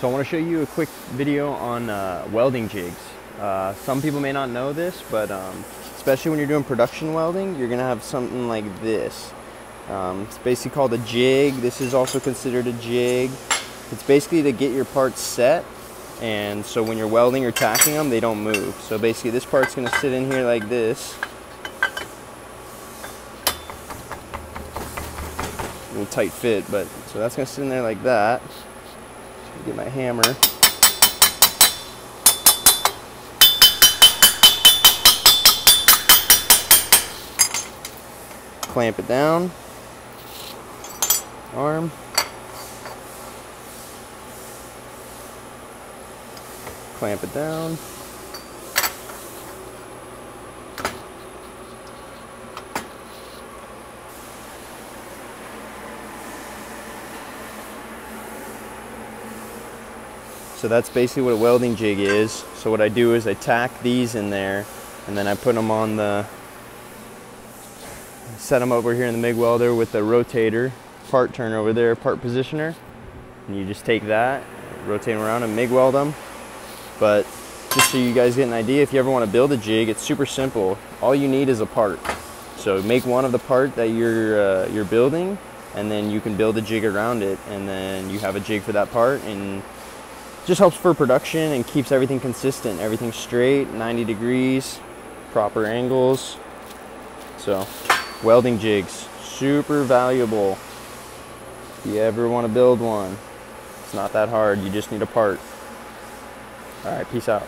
So I want to show you a quick video on welding jigs. Some people may not know this, but especially when you're doing production welding, you're going to have something like this. It's basically called a jig. This is also considered a jig. It's basically to get your parts set, and so when you're welding or tacking them, they don't move. So basically this part's going to sit in here like this. A little tight fit, but so that's going to sit in there like that. Get my hammer. Clamp it down. Arm. Clamp it down. So that's basically what a welding jig is. So what I do is I tack these in there, and then I put them on the, set them over here in the MIG welder with the rotator, part turner over there, part positioner. And you just take that, rotate them around and MIG weld them. But just so you guys get an idea, if you ever want to build a jig, it's super simple. All you need is a part. So make one of the part that you're building, and then you can build a jig around it, and then you have a jig for that part. And just helps for production and keeps everything consistent, everything straight, 90 degrees, proper angles. So welding jigs, super valuable. If you ever want to build one, it's not that hard. You just need a part. All right, peace out.